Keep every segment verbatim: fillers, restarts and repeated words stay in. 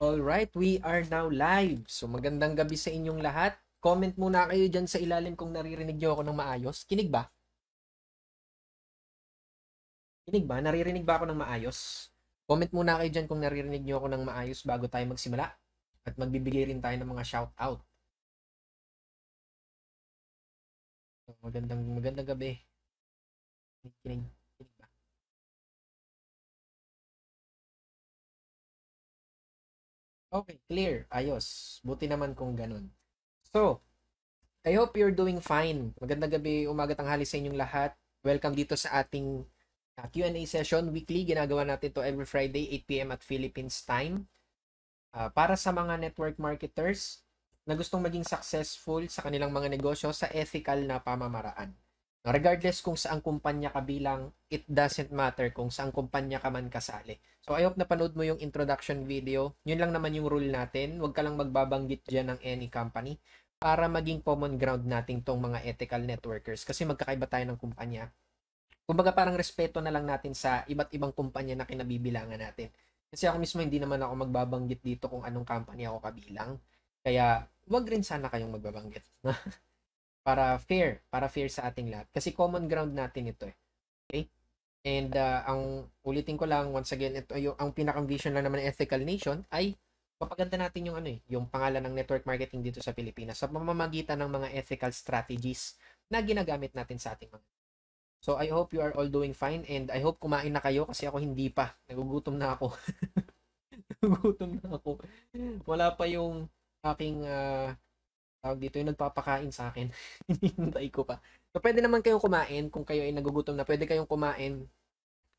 Alright, we are now live. So magandang gabi sa inyong lahat. Comment muna kayo dyan sa ilalim kung naririnig nyo ako ng maayos. Kinig ba? Kinig ba? Naririnig ba ako ng maayos? Comment muna kayo dyan kung naririnig nyo ako ng maayos bago tayo magsimula. At magbibigay rin tayo ng mga shoutout. So, magandang, magandang gabi. Kinig, kinig. Okay, clear. Ayos. Buti naman kung ganun. So, I hope you're doing fine. Magandang gabi, umaga, tanghali sa inyong lahat. Welcome dito sa ating uh, Q and A session weekly. Ginagawa natin to every Friday, eight p m at Philippines time. Uh, para sa mga network marketers na gustong maging successful sa kanilang mga negosyo sa ethical na pamamaraan. Regardless kung saan kumpanya ka bilang, it doesn't matter kung saan kumpanya ka man kasali. So I hope napanood mo yung introduction video. Yun lang naman yung rule natin. Huwag ka lang magbabanggit dyan ng any company para maging common ground natin tong mga ethical networkers kasi magkakaiba tayo ng kumpanya. Kumbaga parang respeto na lang natin sa iba't ibang kumpanya na kinabibilangan natin. Kasi ako mismo hindi naman ako magbabanggit dito kung anong company ako kabilang. Kaya huwag rin sana kayong magbabanggit. para fair, para fair sa ating lahat. Kasi common ground natin ito eh. Okay? And uh, ang ulitin ko lang once again, ito yung ang pinakang vision lang naman ng Ethical Nation ay papaganda natin yung ano eh, yung pangalan ng network marketing dito sa Pilipinas sa pamamagitan ng mga ethical strategies na ginagamit natin sa ating mga. So I hope you are all doing fine and I hope kumain na kayo kasi ako hindi pa. Nagugutom na ako. Nagugutom na ako. Wala pa yung aking uh, tawag dito yung nagpapakain sa akin. Hinihintay ko pa. So, pwede naman kayong kumain kung kayo ay nagugutom na. Pwede kayong kumain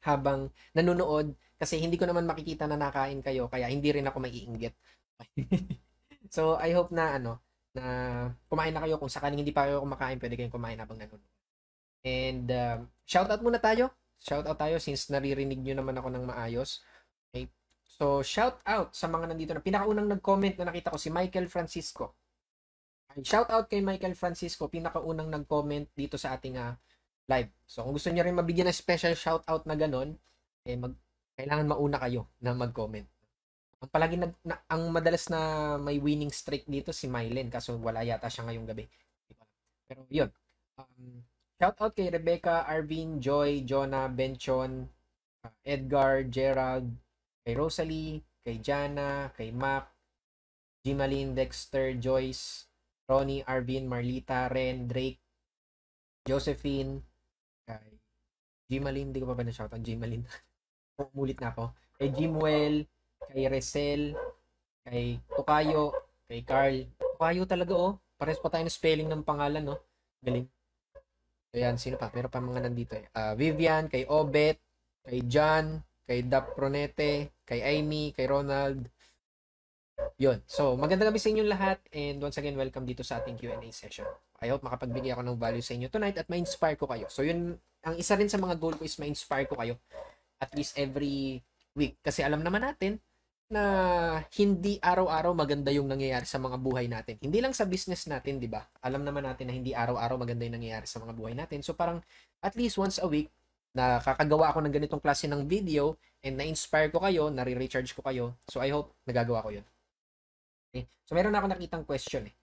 habang nanonood kasi hindi ko naman makikita na nakain kayo kaya hindi rin ako maiinggit. So, I hope na ano na kumain na kayo. Kung sakaling hindi pa kayo kumakain, pwede kayong kumain habang nanonood. And uh, shoutout muna tayo. Shoutout tayo since naririnig nyo naman ako ng maayos. Okay. So, shoutout sa mga nandito na pinakaunang nag-comment na nakita ko si Michael Francisco. Shout out kay Michael Francisco, pinakaunang nag-comment dito sa ating uh, live. So kung gusto niyo rin mabigyan ng special shout out na ganun, eh mag kailangan mauna kayo na mag-comment. Ang palagi nag na, ang madalas na may winning streak dito si Mylen kasi wala yata siya ngayong gabi. Pero 'yun. Um, shout out kay Rebecca, Arvin, Joy, Jonah, Benchon, uh, Edgar, Gerald, kay Rosalie, kay Jana, kay Mac, Jimalyn, Dexter, Joyce, Ronnie, Arvin, Marlita, Ren, Drake, Josephine, kay Jimalyn, hindi ko pa ba na-shoutout, Jimalyn. Umulit na ako. Kay Jimwell, kay Resel, kay Tokayo, kay Carl. Tokayo talaga oh. Pares pa tayo ng spelling ng pangalan no. Galing. So yan, sino pa? Meron pa mga nandito eh. Uh, Vivian, kay Obet, kay John, kay Dapronete, kay Amy, kay Ronald. Yun. So, magandang gabi sa inyong lahat and once again, welcome dito sa ating Q and A session. I hope makapagbigay ako ng value sa inyo tonight at ma-inspire ko kayo. So, yun, ang isa rin sa mga goal ko is ma-inspire ko kayo at least every week. Kasi alam naman natin na hindi araw-araw maganda yung nangyayari sa mga buhay natin. Hindi lang sa business natin, di ba? Alam naman natin na hindi araw-araw maganda yung nangyayari sa mga buhay natin. So, parang at least once a week, nakakagawa ako ng ganitong klase ng video and na-inspire ko kayo, nare-recharge ko kayo. So, I hope nagagawa ko yun. Okay. So, meron na ako nakitang question eh.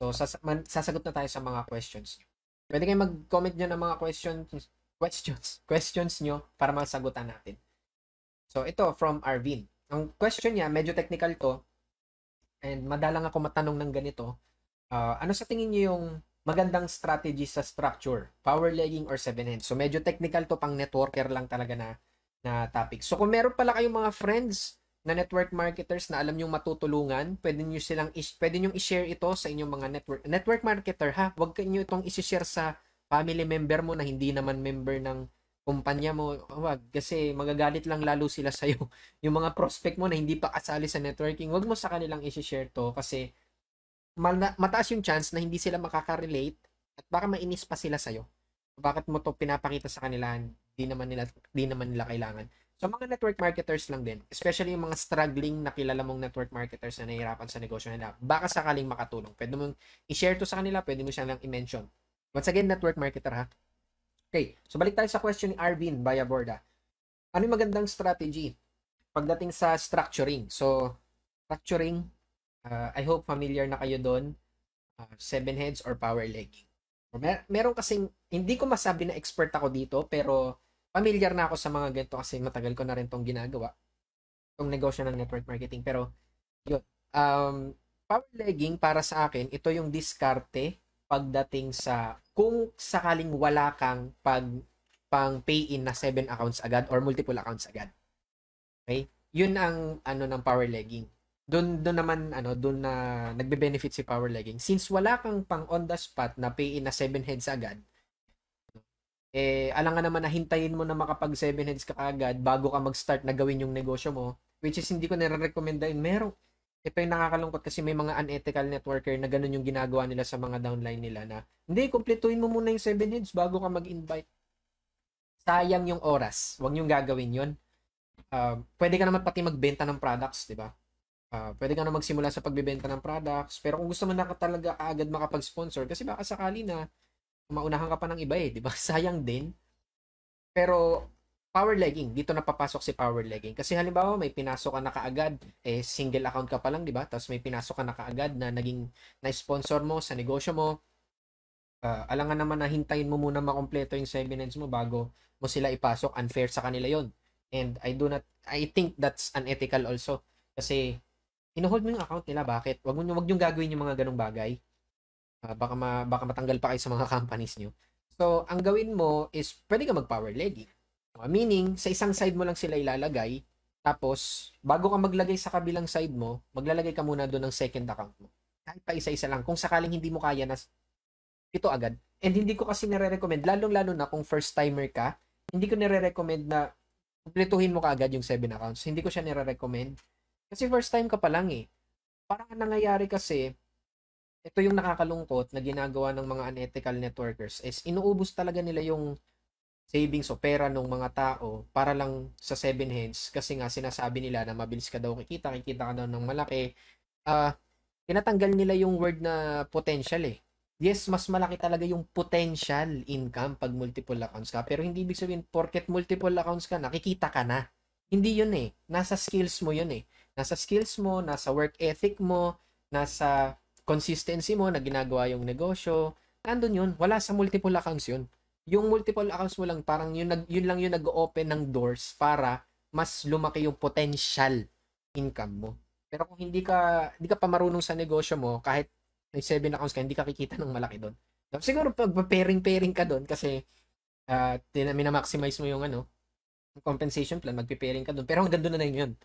So, sas man, sasagot na tayo sa mga questions nyo. Pwede kayo mag-comment nyo ng mga questions, questions, questions nyo para masagutan natin. So, ito from Arvin. Ang question niya, medyo technical to and madalang ako matanong ng ganito. Uh, ano sa tingin nyo yung magandang strategy sa structure? Power legging or seven hands? So, medyo technical to pang networker lang talaga na, na topic. So, kung meron pala kayong mga friends na network marketers na alam nyo matutulungan, pwede nyo silang, pwede nyo i-share ito sa inyong mga network, network marketer ha, huwag nyo itong i-share sa family member mo na hindi naman member ng kumpanya mo, huwag, kasi magagalit lang lalo sila sa'yo, yung mga prospect mo na hindi pa kasali sa networking, huwag mo sa kanilang i-share to kasi mataas yung chance na hindi sila makaka-relate at baka mainis pa sila sa'yo. Bakit mo to pinapakita sa kanila, hindi naman nila, hindi naman nila kailangan. So, mga network marketers lang din, especially yung mga struggling na kilala mong network marketers na nahihirapan sa negosyo nila, baka sakaling makatulong. Pwede mong i-share to sa kanila, pwede mo siyang lang i-mention. Once again, network marketer ha. Okay, so balik tayo sa question ni Arvin Bayaborda. Ano yung magandang strategy pagdating sa structuring? So, fracturing. Uh, I hope familiar na kayo doon. Uh, seven heads or power legging. Mer meron kasing, hindi ko masabi na expert ako dito, pero familiar na ako sa mga ganito kasi matagal ko na rin itong ginagawa. Itong negosyo ng network marketing. Pero, yun. Um, power legging para sa akin, ito yung diskarte pagdating sa, kung sakaling wala kang pag, pang pay-in na seven accounts agad or multiple accounts agad. Okay? Yun ang ano ng power legging. Doon doon naman ano doon na nagbe-benefit si power legging since wala kang pang on the spot na pay-in na seven heads agad. Eh alangan naman na hintayin mo na makapag seven heads ka agad bago ka mag-start na gawin yung negosyo mo, which is hindi ko nire-recommend din. Merong ito yung nakakalungkot kasi may mga unethical networker na ganun yung ginagawa nila sa mga downline nila na hindi kumpletuhin mo muna yung seven heads bago ka mag-invite. Sayang yung oras. Huwag niyong gagawin 'yon. Uh, pwede ka naman pati magbenta ng products, 'di ba? Uh, pwede ka na magsimula sa pagbebenta ng products, pero kung gusto mo na talaga agad makapag-sponsor, kasi baka sakali na maunahan ka pa ng iba eh, di ba? Sayang din. Pero power legging, dito na papasok si power legging. Kasi halimbawa may pinasok ka na kaagad, eh single account ka pa lang, di ba? Tapos may pinasok ka na kaagad na naging na-sponsor mo sa negosyo mo. Uh, alangan naman na hintayin mo muna makompleto yung seminars mo bago mo sila ipasok. Unfair sa kanila yon. And I do not, I think that's unethical also. Kasi ino-hold mo yung account nila, bakit? Wag mo wag niyong gagawin yung mga ganung bagay. Uh, baka ma, baka matanggal pa kayo sa mga companies niyo. So, ang gawin mo is pwede ka mag-power legging. Uh, meaning, sa isang side mo lang sila ilalagay, tapos bago ka maglagay sa kabilang side mo, maglalagay ka muna doon ng second account mo. Kahit pa isa-isa lang kung sakaling hindi mo kaya na ito agad. And hindi ko kasi nire-recommend lalong-lalo na kung first timer ka, hindi ko nire-recommend na kumpletuhin mo kaagad yung seven accounts. Hindi ko siya nire-recommend. Kasi first time ka pa lang eh. Parang nangyayari kasi, ito yung nakakalungkot na ginagawa ng mga unethical networkers is inuubos talaga nila yung savings o pera ng mga tao para lang sa seven heads kasi nga sinasabi nila na mabilis ka daw kikita, kikita ka daw ng malaki. Uh, tinatanggal nila yung word na potential eh. Yes, mas malaki talaga yung potential income pag multiple accounts ka. Pero hindi ibig sabihin, porket multiple accounts ka, nakikita ka na. Hindi yun eh. Nasa skills mo yun eh. Nasa skills mo, nasa work ethic mo, nasa consistency mo na ginagawa yung negosyo. Nandun yun. Wala sa multiple accounts yun. Yung multiple accounts mo lang, parang yun, yun lang yung nag-open ng doors para mas lumaki yung potential income mo. Pero kung hindi ka, hindi ka pa marunong sa negosyo mo, kahit may seven accounts ka, hindi ka kikita ng malaki doon. Siguro pag pairing-pairing ka doon kasi uh, minamaximize mo yung ano, compensation plan, magpipairing ka doon. Pero hanggang doon na na yun.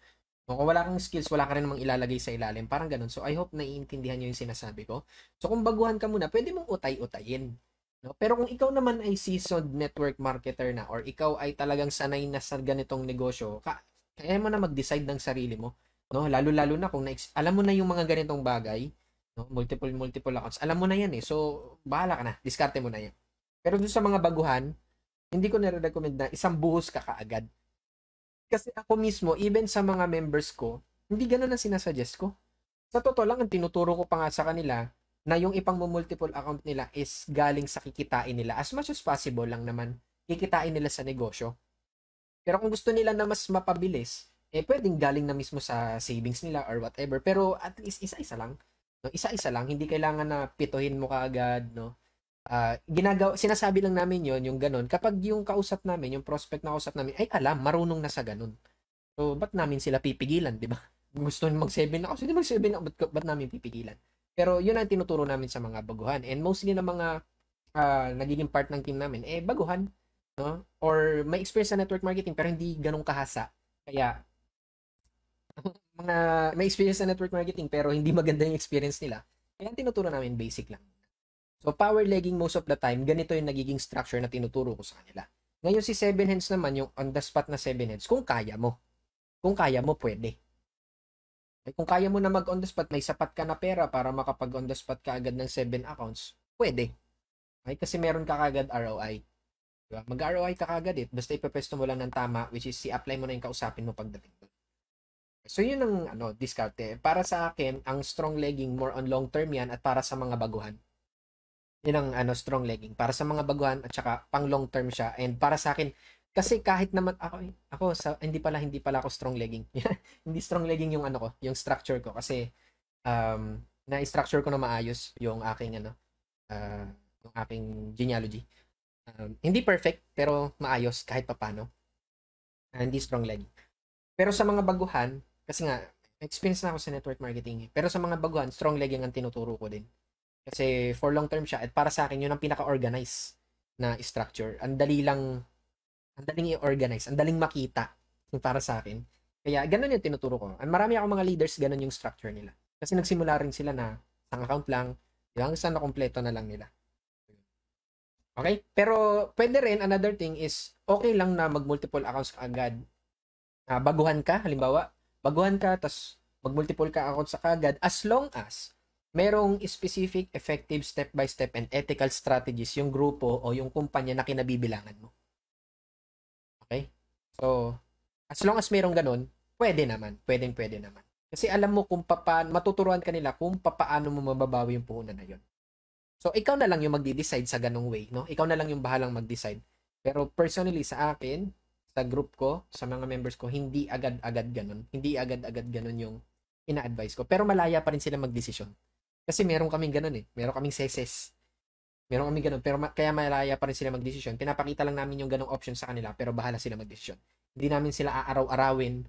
Kung wala kang skills, wala ka rin namang ilalagay sa ilalim. Parang ganun. So, I hope naiintindihan nyo yung sinasabi ko. So, kung baguhan ka muna, pwede mong utay-utayin. No? Pero kung ikaw naman ay seasoned network marketer na or ikaw ay talagang sanay na sa ganitong negosyo, ka kaya mo na mag-decide ng sarili mo. No? Lalo-lalo na kung na alam mo na yung mga ganitong bagay, no? multiple-multiple accounts, alam mo na yan eh. So, bahala ka na. Diskarte mo na yan. Pero doon sa mga baguhan, hindi ko nare-recommend na isang buhos ka kaagad. Kasi ako mismo, even sa mga members ko, hindi ganun ang sinasuggest ko. Sa totoo lang, ang tinuturo ko pa nga sa kanila na yung ipang multiple account nila is galing sa kikitain nila. As much as possible lang naman, kikitain nila sa negosyo. Pero kung gusto nila na mas mapabilis, eh pwedeng galing na mismo sa savings nila or whatever. Pero at least isa-isa lang. No? Isa-isa lang, hindi kailangan na pituhin mo kaagad, no? Uh, ginagawa, sinasabi lang namin yon yung ganun. Kapag yung kausap namin, yung prospect na kausap namin, ay alam, marunong na sa ganun. So, ba't namin sila pipigilan, di ba? Gusto nyo mag-seven na, kasi di mag-seven na, ba't, ba't namin pipigilan? Pero yun ang tinuturo namin sa mga baguhan. And mostly na mga uh, nagiging part ng team namin, eh, baguhan. No? Or may experience sa network marketing, pero hindi ganun kahasa. Kaya, mga, may experience sa network marketing, pero hindi maganda yung experience nila. Kaya ang tinuturo namin, basic lang. So, power legging most of the time, ganito yung nagiging structure na tinuturo ko sa kanila. Ngayon si seven heads naman, yung on the spot na seven heads, kung kaya mo. Kung kaya mo, pwede. Ay, kung kaya mo na mag on the spot, may sapat ka na pera para makapag on the spot ka agad ng seven accounts, pwede. Ay, kasi meron ka agad R O I. Diba? Mag-R O I ka agad eh, basta ipapesto mo lang ng tama, which is i-apply mo na yung kausapin mo pagdating. So, yun ang ano, diskarte. Para sa akin, ang strong legging, more on long term yan at para sa mga baguhan. Yun ang ano, strong legging. Para sa mga baguhan at saka pang long term siya. And para sa akin, Kasi kahit naman ako, ako sa, hindi pala, hindi pala ako strong legging. Hindi strong legging yung ano ko, yung structure ko. Kasi, um, na-structure ko na maayos yung aking, ano, uh, yung aking genealogy. Um, hindi perfect, pero maayos kahit papano. Uh, hindi strong legging. Pero sa mga baguhan, kasi nga, experience na ako sa network marketing. Pero sa mga baguhan, strong legging ang tinuturo ko din. Kasi for long term siya. At para sa akin, yun ang pinaka-organize na structure. Ang dali lang, ang daling i-organize, ang daling makita para sa akin. Kaya ganun yung tinuturo ko. And marami akong mga leaders, ganun yung structure nila. Kasi nagsimula rin sila na isang account lang, hanggang sa nakompleto na lang nila. Okay? Pero pwede rin, another thing is, okay lang na mag-multiple accounts agad. Uh, baguhan ka, halimbawa, baguhan ka, tapos mag-multiple ka accounts agad, as long as merong specific, effective, step-by-step, and ethical strategies yung grupo o yung kumpanya na kinabibilangan mo. Okay? So, as long as mayroong ganun, pwede naman. Pwedeng pwede naman. Kasi alam mo kung paano, matuturuan ka nila kung paano mo mababawi yung puhunan na yun. So, ikaw na lang yung magde-decide sa ganung way, no? Ikaw na lang yung bahalang mag-decide. Pero personally, sa akin, sa group ko, sa mga members ko, hindi agad-agad ganun. Hindi agad-agad ganun yung ina-advise ko. Pero malaya pa rin sila mag-desisyon. Kasi meron kaming ganun eh. Meron kaming seses. Meron kami ganun, pero ma kaya malaya pa rin sila mag-desisyon. Pinapakita lang namin yung ganung option sa kanila, pero bahala sila mag-desisyon. Hindi namin sila aaraw-arawin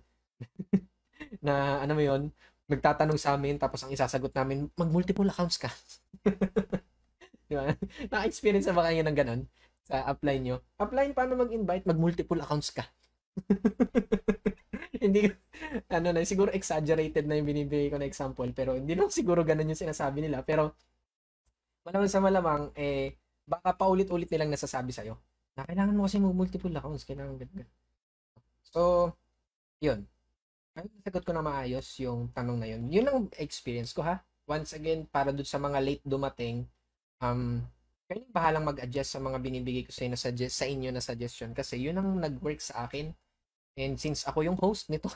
na ano mo yun, magtatanong sa amin, tapos ang isasagot namin, mag-multiple accounts ka. Diba? Naka-experience na ba kayo ng ganun sa apply nyo? Apply, paano mag-invite? Mag-multiple accounts ka. Hindi, ano na, siguro exaggerated na yung binibigay ko na example, pero hindi lang siguro ganun yung sinasabi nila, pero malamang sa malamang, eh, baka paulit-ulit nilang nasasabi sa'yo na kailangan mo kasi mag-multiple accounts, kailangan ganun. So, yun. Ay, nasagot ko na maayos yung tanong na yun. Yun ang experience ko, ha? Once again, para doon sa mga late dumating, um, kayo yung bahalang mag-adjust sa mga binibigay ko sa inyo, na suggest, sa inyo na suggestion, kasi yun ang nag-work sa akin. And since ako yung host nito,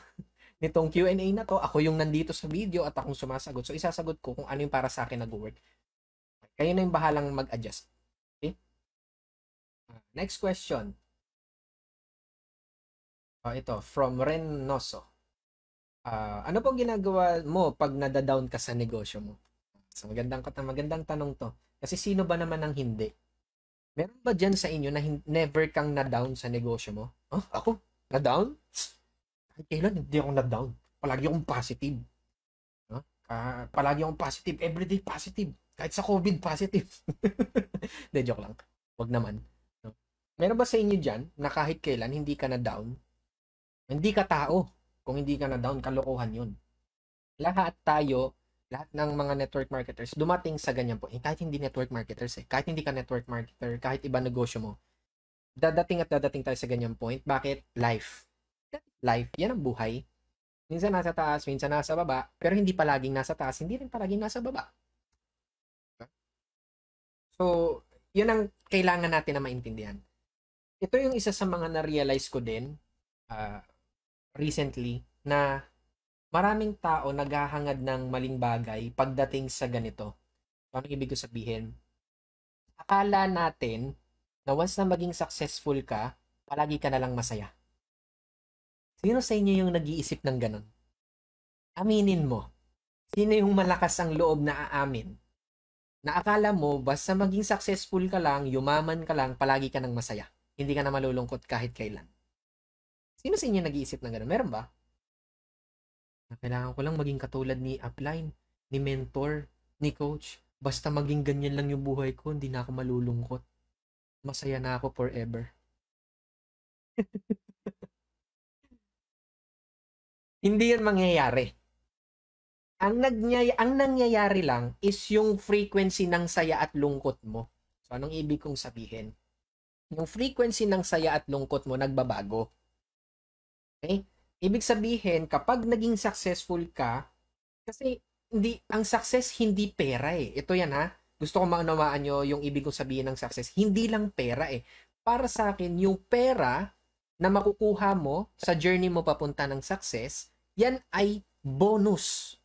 nitong Q and A na to, ako yung nandito sa video at akong sumasagot. So, isasagot ko kung ano yung para sa akin nag-work. Kayo na yung bahalang mag-adjust. Okay? Next question. Oh, ito, from Ren Noso. Uh, ano pong ginagawa mo pag nadadown ka sa negosyo mo? So, magandang, magandang tanong to. Kasi sino ba naman ang hindi? Meron ba dyan sa inyo na never kang nadown sa negosyo mo? Oh, ako? Nadown? Kahit kailan, hindi akong nadown. Palagi akong positive. Huh? Uh, palagi akong positive. Everyday positive. Kahit sa COVID, positive. De, joke lang. Wag naman. No? Meron ba sa inyo dyan na kahit kailan hindi ka na down? Hindi ka tao. Kung hindi ka na down, kalokohan yun. Lahat tayo, lahat ng mga network marketers, dumating sa ganyan po. Eh, kahit hindi network marketers eh. Kahit hindi ka network marketer, kahit iba negosyo mo. Dadating at dadating tayo sa ganyan point. Bakit? Life. Life. Yan ang buhay. Minsan nasa taas, minsan nasa baba. Pero hindi palaging nasa taas, hindi rin palaging nasa baba. So, yun ang kailangan natin na maintindihan. Ito yung isa sa mga na-realize ko din uh, recently na maraming tao naghahangad ng maling bagay pagdating sa ganito. Ano ibig ko sabihin? Akala natin na once na maging successful ka, palagi ka na lang masaya. Sino sa inyo yung nag-iisip ng ganun? Aminin mo. Sino yung malakas ang loob na aamin? Na akala mo, basta maging successful ka lang, yumaman ka lang, palagi ka ng masaya. Hindi ka na malulungkot kahit kailan. Sino sa inyo nag-iisip ng gano'n? Meron ba? Kailangan ko lang maging katulad ni upline, ni mentor, ni coach. Basta maging ganyan lang yung buhay ko, hindi na ako malulungkot. Masaya na ako forever. Hindi yan mangyayari. Ang, nagyay, ang nangyayari lang is yung frequency ng saya at lungkot mo. So, anong ibig kong sabihin? Yung frequency ng saya at lungkot mo nagbabago. Okay? Ibig sabihin, kapag naging successful ka, kasi hindi, ang success hindi pera eh. Ito yan ha. Gusto ko maunawaan nyo yung ibig kong sabihin ng success. Hindi lang pera eh. Para sa akin, yung pera na makukuha mo sa journey mo papunta ng success, yan ay bonus.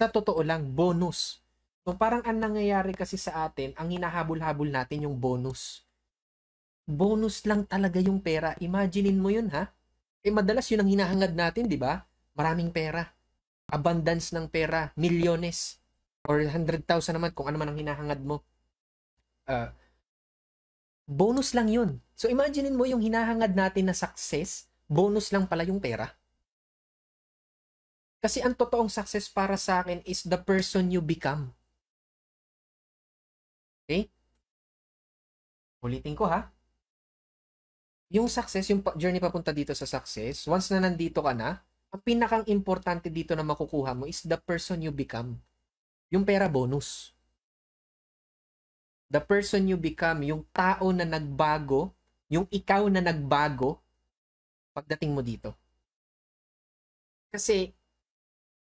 Sa totoo lang, bonus. So, parang ang nangyayari kasi sa atin, ang hinahabol-habol natin yung bonus. bonus lang talaga yung pera. Imaginein mo yun, ha? Eh, madalas yun ang hinahangad natin, di ba? Maraming pera. Abundance ng pera. Milyones. Or one hundred thousand naman, kung ano man ang hinahangad mo. Uh, bonus lang yun. So, imaginein mo yung hinahangad natin na success, bonus lang pala yung pera. Kasi ang totoong success para sa akin is the person you become. Okay? Ulitin ko, ha? Yung success, yung journey papunta dito sa success, once na nandito ka na, ang pinakang importante dito na makukuha mo is the person you become. Yung pera bonus. The person you become, yung tao na nagbago, yung ikaw na nagbago, pagdating mo dito. Kasi,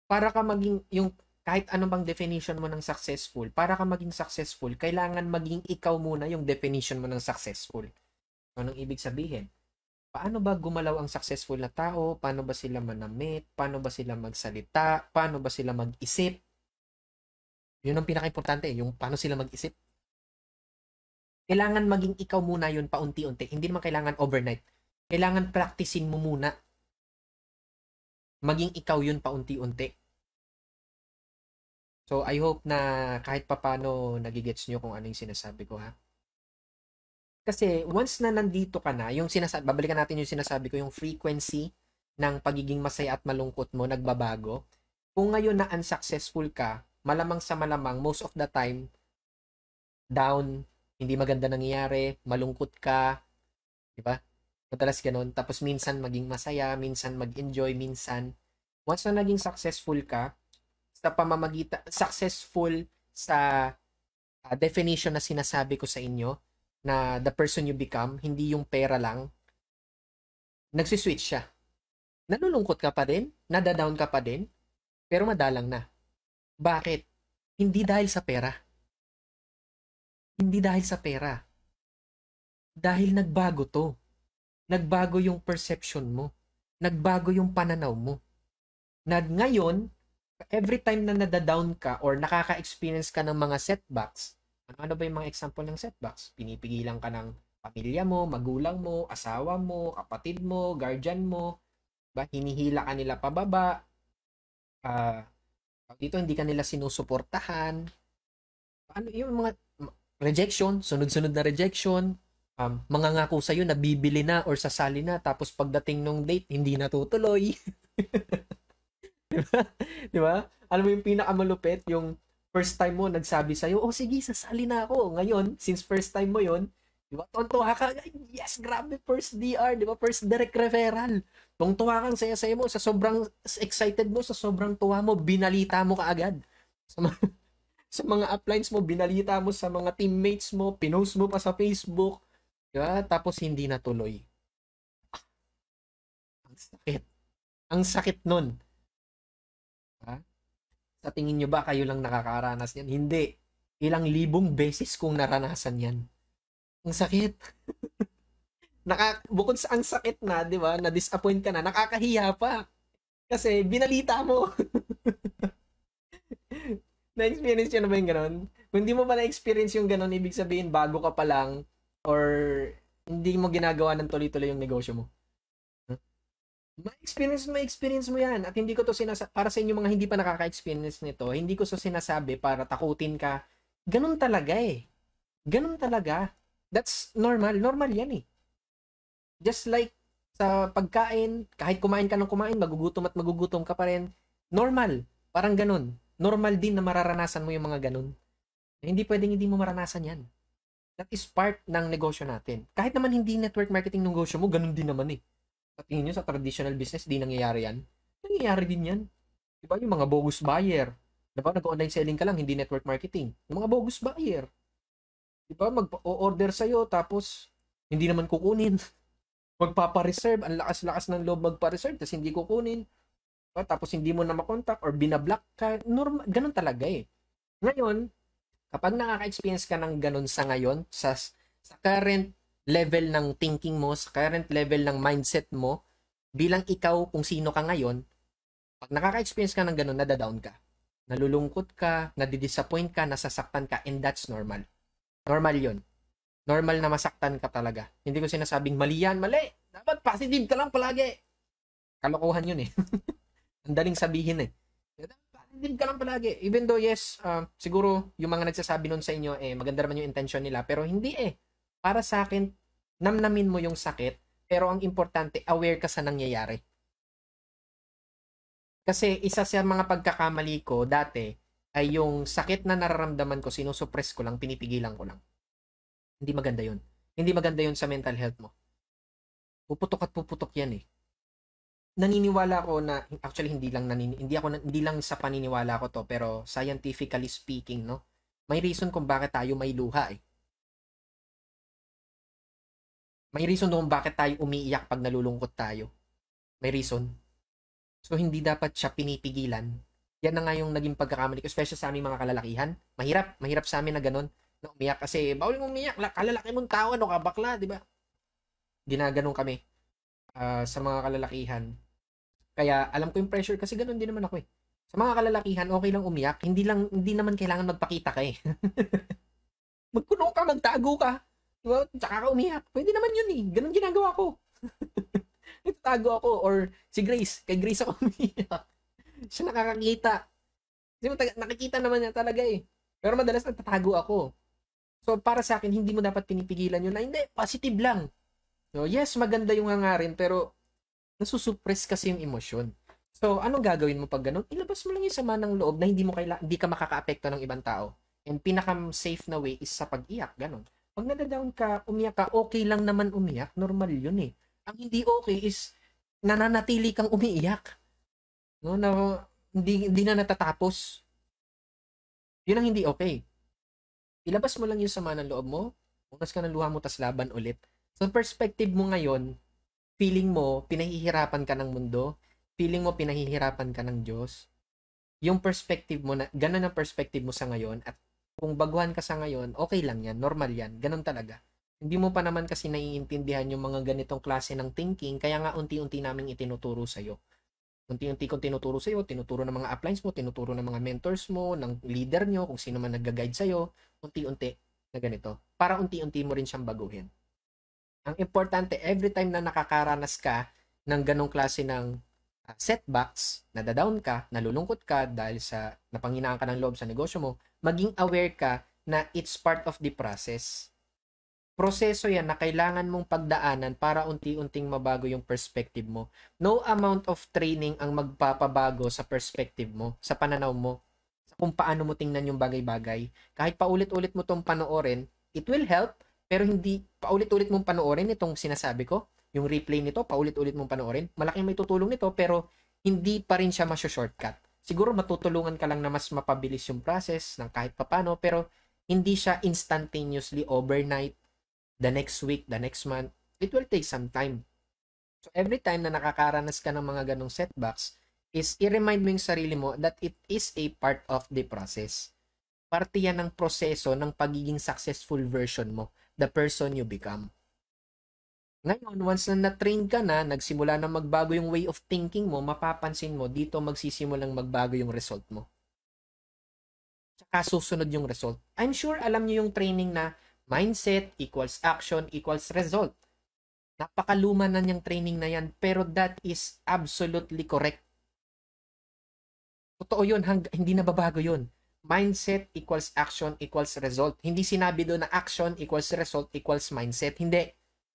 para ka maging, yung kahit anong bang definition mo ng successful, para ka maging successful, kailangan maging ikaw muna yung definition mo ng successful. Anong ibig sabihin? Paano ba gumalaw ang successful na tao? Paano ba sila manamit? Paano ba sila magsalita? Paano ba sila mag-isip? Yun ang pinaka-importante, yung paano sila mag-isip. Kailangan maging ikaw muna yun paunti-unti. Hindi naman kailangan overnight. Kailangan practicein mo muna. Maging ikaw yun paunti-unti. So, I hope na kahit papano nagigets nyo kung ano yung sinasabi ko, ha? Kasi once na nandito ka na, yung sinasabi, babalikan natin yung sinasabi ko, yung frequency ng pagiging masaya at malungkot mo nagbabago. Kung ngayon na unsuccessful ka, malamang sa malamang, most of the time, down, hindi maganda nangyayari, malungkot ka, di ba? Madalas ganun. Tapos minsan maging masaya, minsan mag-enjoy, minsan. Once na naging successful ka, sa pamamagitan, successful sa uh, definition na sinasabi ko sa inyo, na the person you become, hindi yung pera lang, nagsiswitch siya. Nalulungkot ka pa din, nadadown ka pa din, pero madalang na. Bakit? Hindi dahil sa pera. Hindi dahil sa pera. Dahil nagbago to. Nagbago yung perception mo. Nagbago yung pananaw mo. Na ngayon, every time na nadadown ka or nakaka-experience ka ng mga setbacks, ano ba yung mga example ng setbacks? Pinipigilan ka ng pamilya mo, magulang mo, asawa mo, kapatid mo, guardian mo. Ba? Hinihila ka nila pababa. Uh, dito hindi ka nila sinusuportahan. Ano yung mga rejection, sunod-sunod na rejection. Um, mangangako sa'yo na bibili na or sasali na. Tapos pagdating nung date, hindi natutuloy. Diba? Diba? Alam mo yung pinakamalupit, yung first time mo, nagsabi sa'yo, oh sige, sasali na ako. Ngayon, since first time mo yun, di ba, tontuha ka, yes, grabe, first D R, di ba, first direct referral. Tontuha kang saya-saya mo, sa sobrang excited mo, sa sobrang tuwa mo, binalita mo kaagad. Sa mga, sa mga uplines mo, binalita mo sa mga teammates mo, pinost mo pa sa Facebook, di ba, tapos hindi natuloy. Ah, ang sakit. Ang sakit nun. Ha? Sa tingin nyo ba kayo lang nakakaranas yan? Hindi. Ilang libong beses kong naranasan yan. Ang sakit. Naka, bukod sa ang sakit na, di ba, na-disappoint ka na, nakakahiya pa. Kasi binalita mo. Na-experience yun na ba yung ganun? Kung hindi mo ba na-experience yung ganun, ibig sabihin bago ka pa lang or hindi mo ginagawa ng tuloy-tuloy yung negosyo mo. Ma-experience, ma-experience mo yan. At hindi ko to sinasabi, para sa inyo mga hindi pa nakaka-experience nito, hindi ko to sinasabi para takutin ka. Ganun talaga eh. Ganun talaga. That's normal. Normal yan eh. Just like sa pagkain, kahit kumain ka ng kumain, magugutom at magugutom ka pa rin. Normal. Parang ganun. Normal din na mararanasan mo yung mga ganun. Hindi pwedeng hindi mo maranasan yan. That is part ng negosyo natin. Kahit naman hindi network marketing ng negosyo mo, ganun din naman eh. Sa tingin nyo, sa traditional business, di nangyayari yan. Nangyayari din yan. Diba? Yung mga bogus buyer. Diba? Nag-online selling ka lang, hindi network marketing. Yung mga bogus buyer. Diba? Mag-o-order sa'yo, tapos hindi naman kukunin. Magpapa-reserve. Ang lakas-lakas ng loob magpa-reserve, tapos hindi kukunin. Diba? Tapos hindi mo na makontakt or binablock ka. Normal, ganun talaga eh. Ngayon, kapag nakaka-experience ka ng ganun sa ngayon, sa, sa current level ng thinking mo, sa current level ng mindset mo, bilang ikaw kung sino ka ngayon, pag nakaka-experience ka ng ganun, nadadown ka. Nalulungkot ka, nadidisappoint ka, nasasaktan ka, and that's normal. Normal yun. normal na masaktan ka talaga. Hindi ko sinasabing mali yan, mali. Dapat positive ka lang palagi. Kalokohan yun eh. Ang daling sabihin eh. Positive ka lang palagi. Even though yes, uh, siguro yung mga nagsasabi nun sa inyo eh, maganda naman yung intention nila. Pero hindi eh. Para sa akin, namnamin mo yung sakit. Pero ang importante, aware ka sa nangyayari. Kasi isa sa mga pagkakamali ko dati ay yung sakit na nararamdaman ko, sinusupress ko lang, pinipigilan ko lang. Hindi maganda yun. Hindi maganda yun sa mental health mo. Puputok at puputok yan eh. Naniniwala ako na, actually hindi lang, nanini, hindi, ako, hindi lang sa paniniwala ko to, pero scientifically speaking, no? May reason kung bakit tayo may luha eh. May reason kung bakit tayo umiiyak pag nalulungkot tayo. May reason. So, hindi dapat siya pinipigilan. Yan na nga yung naging pagkakamali ko, especially sa aming mga kalalakihan. Mahirap. Mahirap sa amin na ganun. No, umiyak kasi, bawal mong umiyak. Kalalaki mong tao, ano ka, bakla, di ba? Ginaganon kami uh, sa mga kalalakihan. Kaya, alam ko yung pressure kasi ganun din naman ako eh. Sa mga kalalakihan, okay lang umiyak. Hindi, lang, hindi naman kailangan magpakita ka eh. Magkunong ka, magtago ka. Diba? Tsaka ka umiyak. Pwede naman yun eh. Ganun ginagawa ko. Nagtatago ako or si Grace, kay Grace ako umiiyak. Siya nakakakita. Kasi nakikita naman niya talaga eh. Pero madalas nagtatago ako. So para sa akin, hindi mo dapat pinipigilan yun na hindi, positive lang. So yes, maganda yung hangarin pero nasusupress kasi yung emosyon. So anong gagawin mo pag ganun? Ilabas mo lang yung sama ng loob na hindi mo kaila- hindi ka makakaapekto ng ibang tao. And pinaka-safe na way is sa pag-iyak, ganun. Pag nadadown ka, umiyak ka, okay lang naman umiyak, normal yun eh. Ang hindi okay is nananatili kang umiiyak. No, na hindi hindi na natatapos. 'Yun ang hindi okay. Ilabas mo lang 'yung sama ng loob mo. Punas ka ng luha mo tas laban ulit. So perspective mo ngayon, feeling mo pinahihirapan ka ng mundo, feeling mo pinahihirapan ka ng Diyos. 'Yung perspective mo na ganun ang perspective mo sa ngayon at kung baguhan ka sa ngayon, okay lang 'yan, normal 'yan. Ganun talaga. Hindi mo pa naman kasi naiintindihan yung mga ganitong klase ng thinking, kaya nga unti-unti naming itinuturo sa'yo. Unti-unti kong tinuturo sa'yo, tinuturo ng mga uplines mo, tinuturo ng mga mentors mo, ng leader nyo, kung sino man nag-guide sa'yo, unti-unti na ganito. Para unti-unti mo rin siyang baguhin. Ang importante, every time na nakakaranas ka ng ganong klase ng uh, setbacks, nadadown ka, nalulungkot ka dahil sa napanghinaan ka ng loob sa negosyo mo, maging aware ka na it's part of the process. Proseso yan na kailangan mong pagdaanan para unti-unting mabago yung perspective mo. No amount of training ang magpapabago sa perspective mo, sa pananaw mo, sa kung paano mo tingnan yung bagay-bagay. Kahit paulit-ulit mo itong panoorin, it will help, pero hindi paulit-ulit mong panoorin itong sinasabi ko, yung replay nito, paulit-ulit mong panoorin. Malaking may tutulong nito, pero hindi pa rin siya masyo-shortcut. Siguro matutulungan ka lang na mas mapabilis yung process ng kahit papano, pero hindi siya instantaneously overnight. The next week, the next month, it will take some time. So every time na nakakaranas ka ng mga ganong setbacks, is i-remind mo yung sarili mo that it is a part of the process. Parte yan ng proseso ng pagiging successful version mo, the person you become. Ngayon, once na na-train ka na, nagsimula na magbago yung way of thinking mo, mapapansin mo, dito magsisimulang magbago yung result mo. Tsaka susunod yung result. I'm sure alam nyo yung training na mindset equals action equals result. Napakaluma na niyang training na yan, pero that is absolutely correct. Totoo yun, hang, hindi nababago yun. Mindset equals action equals result. Hindi sinabi doon na action equals result equals mindset. Hindi.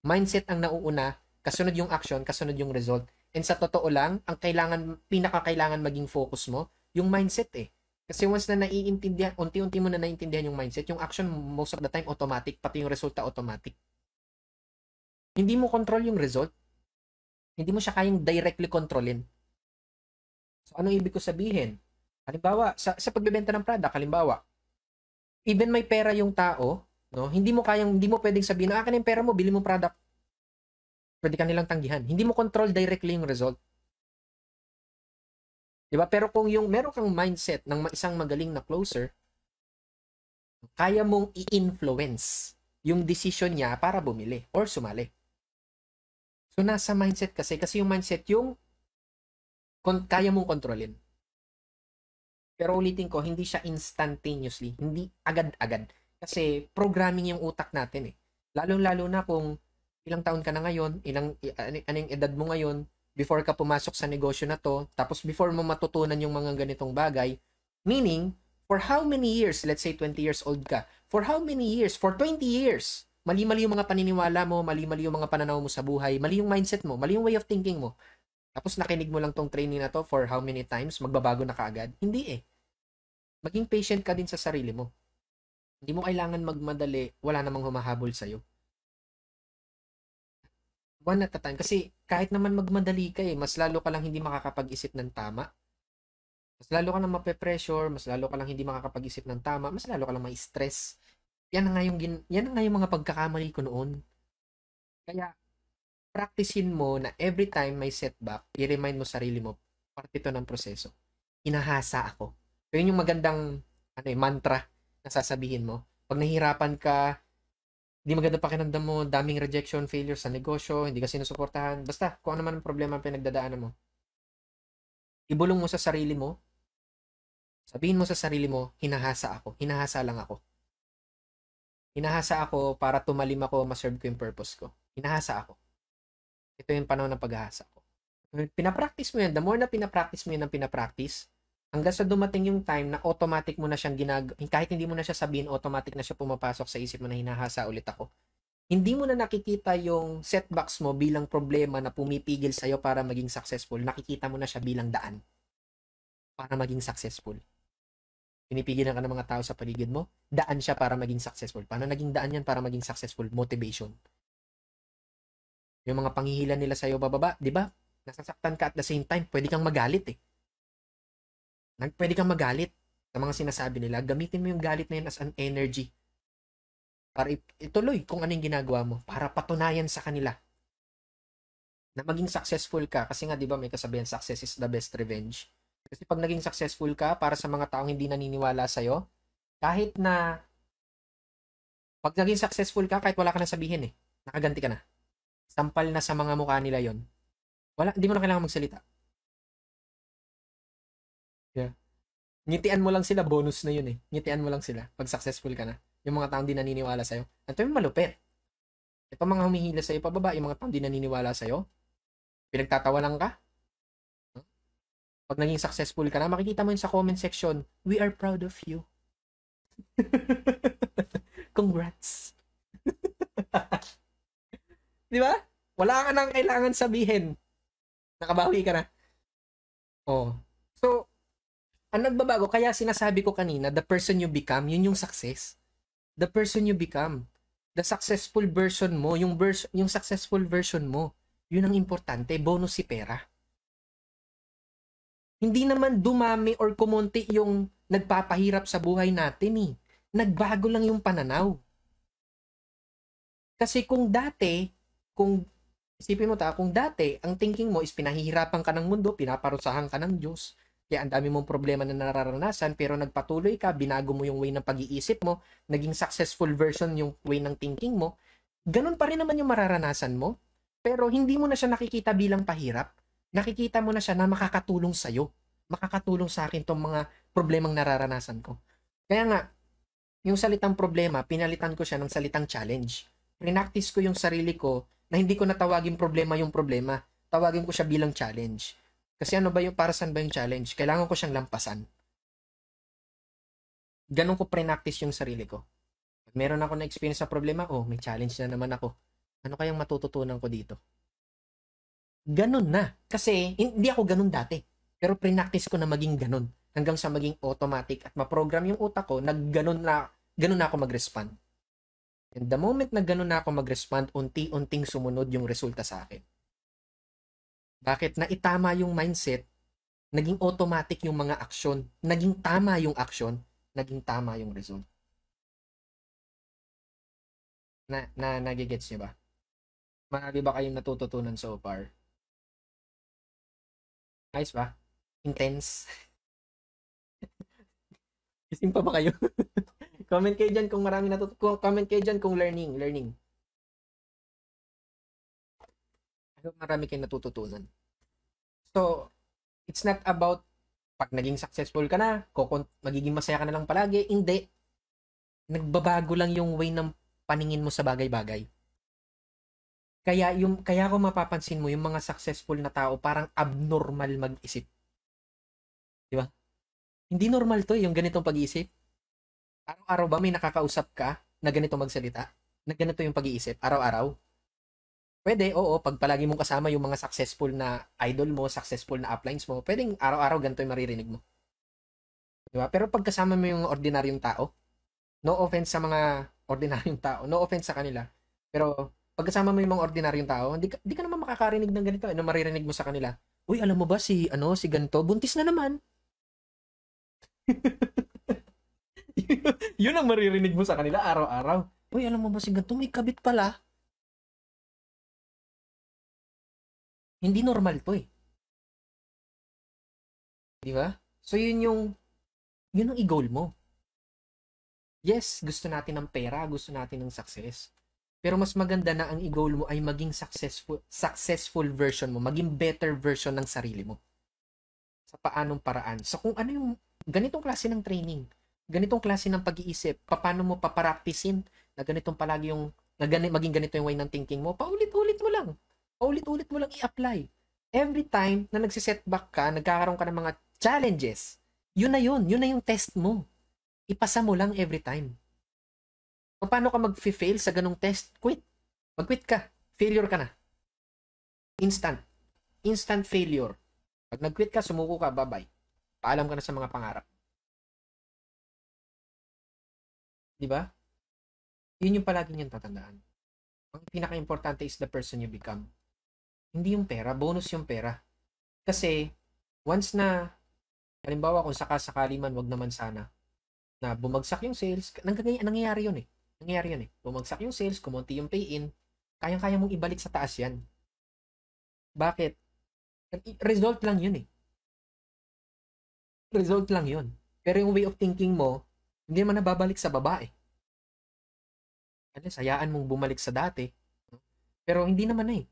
Mindset ang nauuna, kasunod yung action, kasunod yung result. And sa totoo lang, ang kailangan, pinakakailangan maging focus mo, yung mindset eh. Kasi once na naiintindihan, unti-unti mo na naiintindihan yung mindset, yung action most of the time automatic, pati yung resulta automatic. Hindi mo control yung result. Hindi mo siya kayang directly kontrolin. So, anong ibig ko sabihin? Halimbawa, sa, sa pagbebenta ng product, halimbawa, even may pera yung tao, no, hindi mo kayang, hindi mo pwedeng sabihin, akin yung pera mo, bili mo product. Pwede ka nilang tanggihan. Hindi mo control directly yung result. Diba? Pero kung yung meron kang mindset ng isang magaling na closer, kaya mong i-influence yung decision niya para bumili or sumali. So, nasa mindset kasi. Kasi yung mindset yung kaya mong kontrolin. Pero ulitin ko, hindi siya instantaneously. Hindi agad-agad. Kasi programming yung utak natin eh. Lalong-lalo na kung ilang taon ka na ngayon, ilang, anong edad mo ngayon, before ka pumasok sa negosyo na to, tapos before mo matutunan yung mga ganitong bagay, meaning, for how many years, let's say twenty years old ka, for how many years, for twenty years, mali-mali yung mga paniniwala mo, mali-mali yung mga pananaw mo sa buhay, mali yung mindset mo, mali yung way of thinking mo, tapos nakinig mo lang tong training na to for how many times, magbabago na kaagad? Hindi eh. Maging patient ka din sa sarili mo. Hindi mo kailangan magmadali, wala namang humahabol sa'yo. One at a time. Kasi kahit naman magmadali ka eh, mas lalo ka lang hindi makakapag-isip ng tama. Mas lalo ka lang mape-pressure, mas lalo ka lang hindi makakapag-isip ng tama, mas lalo ka lang ma-stress. Yan na nga yung, yan na nga yung mga pagkakamali ko noon. Kaya, practicein mo na every time may setback, i-remind mo sarili mo, parte ito ng proseso. Inahasa ako. So, yun yung magandang ano, eh, mantra na sasabihin mo. Pag nahihirapan ka, hindi maganda pakiramdam mo, daming rejection, failure sa negosyo, hindi ka sinusuportahan. Basta, kung ano man ang problema ang pinagdadaanan mo. Ibulong mo sa sarili mo. Sabihin mo sa sarili mo, hinahasa ako. Hinahasa lang ako. Hinahasa ako para tumalim ako, maserve ko yung purpose ko. Hinahasa ako. Ito yung panahon ng paghahasa ko. Pinapractice mo yan. The more na pinapractice mo yan ng pinapractice, hanggang sa dumating yung time na automatic mo na siyang ginag... Kahit hindi mo na siya sabihin, automatic na siya pumapasok sa isip mo na hinahasa ulit ako. Hindi mo na nakikita yung setbacks mo bilang problema na pumipigil sa'yo para maging successful. Nakikita mo na siya bilang daan para maging successful. Pinipigilan ka ng mga tao sa paligid mo, daan siya para maging successful. Paano naging daan yan para maging successful? Motivation. Yung mga panghihilan nila sa'yo bababa, di ba? Nasasaktan ka at the same time, pwede kang magalit eh. Pwede kang magalit sa mga sinasabi nila. Gamitin mo yung galit na yun as an energy. Para ituloy kung anong ginagawa mo. Para patunayan sa kanila na maging successful ka. Kasi nga, di ba, may kasabihan, success is the best revenge. Kasi pag naging successful ka, para sa mga taong hindi naniniwala sa'yo, kahit na, pag naging successful ka, kahit wala ka na sabihin eh, nakaganti ka na. Sampal na sa mga mukha nila yon. Wala, hindi mo na kailangan magsalita. Yeah. Ngitian mo lang sila, bonus na yun eh. Ngitian mo lang sila pag successful ka na. Yung mga taong di naniniwala sa'yo. At ito yung malupit. Ito mga humihila sa'yo pababa, yung mga taong di naniniwala sa'yo. Pinagtatawa lang ka. Pag naging successful ka na, makikita mo yun sa comment section, we are proud of you. Congrats. Di ba? Wala ka nang kailangan sabihin. Nakabawi ka na. Oh. So, ang nagbabago, kaya sinasabi ko kanina, the person you become, yun yung success. The person you become. The successful version mo, yung, vers yung successful version mo, yun ang importante, bonus si pera. Hindi naman dumami or kumunti yung nagpapahirap sa buhay natin eh. Nagbago lang yung pananaw. Kasi kung dati, kung isipin mo ta, kung dati, ang thinking mo is pinahihirapan ka ng mundo, pinaparusahan ka ng Diyos, kaya ang dami mong problema na nararanasan, pero nagpatuloy ka, binago mo yung way ng pag-iisip mo, naging successful version yung way ng thinking mo, ganun pa rin naman yung mararanasan mo, pero hindi mo na siya nakikita bilang pahirap, nakikita mo na siya na makakatulong sa'yo, makakatulong sa akin tong mga problemang nararanasan ko. Kaya nga, yung salitang problema, pinalitan ko siya ng salitang challenge. Prinactice ko yung sarili ko na hindi ko natawagin problema yung problema, tawagin ko siya bilang challenge. Kasi ano ba yung, para saan ba yung challenge? Kailangan ko siyang lampasan. Ganun ko pre-practice yung sarili ko. Pag meron ako na experience sa problema, oh, may challenge na naman ako. Ano kayang matututunan ko dito? Ganun na. Kasi hindi ako ganun dati. Pero pre-practice ko na maging ganun. Hanggang sa maging automatic at maprogram yung utak ko, nagganun na, ganun na ako mag-respond. And the moment na ganun na ako mag-respond, unti-unting sumunod yung resulta sa akin. Bakit? Na itama yung mindset, naging automatic yung mga aksyon, naging tama yung aksyon, naging tama yung result. Na, na, nagigets nyo ba? Marami ba kayong natututunan so far? Nice ba? Intense? Isin pa ba kayo? Comment kayo dyan kung marami natutunan. Comment kayo dyan kung learning, learning. Marami kayong natututunan. So, it's not about pag naging successful ka na, magiging masaya ka na lang palagi. Hindi. Nagbabago lang yung way ng paningin mo sa bagay-bagay. Kaya yung kaya ko mapapansin mo yung mga successful na tao parang abnormal mag-isip. 'Di ba? Hindi normal 'to, yung ganitong pag-iisip. Araw-araw ba may nakakausap ka na ganito magsalita? Na ganito yung pag-iisip araw-araw? Pwede, oo, pag palagi mong kasama yung mga successful na idol mo, successful na uplines mo, pwedeng araw-araw ganito yung maririnig mo. 'Di ba? Pero pag kasama mo yung ordinaryong tao, no offense sa mga ordinaryong tao, no offense sa kanila, pero pagkasama mo yung mga ordinaryong tao, hindi ka, hindi ka naman makakarinig ng ganito. Ano maririnig mo sa kanila? Uy, alam mo ba si, ano, si ganito? Buntis na naman. Yun ang maririnig mo sa kanila araw-araw. Uy, alam mo ba si ganito? May kabit pala. Hindi normal to eh. Di ba? So, yun yung, yun ang i-goal mo. Yes, gusto natin ng pera, gusto natin ng success. Pero mas maganda na ang i-goal mo ay maging successful successful version mo, maging better version ng sarili mo. Sa paanong paraan. So kung ano yung ganitong klase ng training, ganitong klase ng pag-iisip, paano mo paparaktisin na ganitong palagi yung, na gani, maging ganito yung way ng thinking mo, paulit-ulit mo lang. Paulit-ulit mo lang i-apply. Every time na nagsisetback ka, nagkakaroon ka ng mga challenges, yun na yun, yun na yung test mo. Ipasa mo lang every time. Paano ka mag-fail sa ganung test? Quit. Mag-quit ka. Failure ka na. Instant. Instant failure. Pag nag-quit ka, sumuko ka, bye-bye. Paalam ka na sa mga pangarap. Diba? Yun yung palagi niyang tatandaan. Ang pinaka-importante is the person you become. Hindi yung pera. Bonus yung pera. Kasi, once na, halimbawa kung sakasakali man, wag naman sana, na bumagsak yung sales, nangyayari yun eh. Nangyayari yun eh. Bumagsak yung sales, kumonti yung pay-in, kayang-kaya mong ibalik sa taas yan. Bakit? Result lang yun eh. Result lang yun. Pero yung way of thinking mo, hindi naman nababalik sa baba eh. Unless, hayaan mong bumalik sa dati. Pero hindi naman na eh.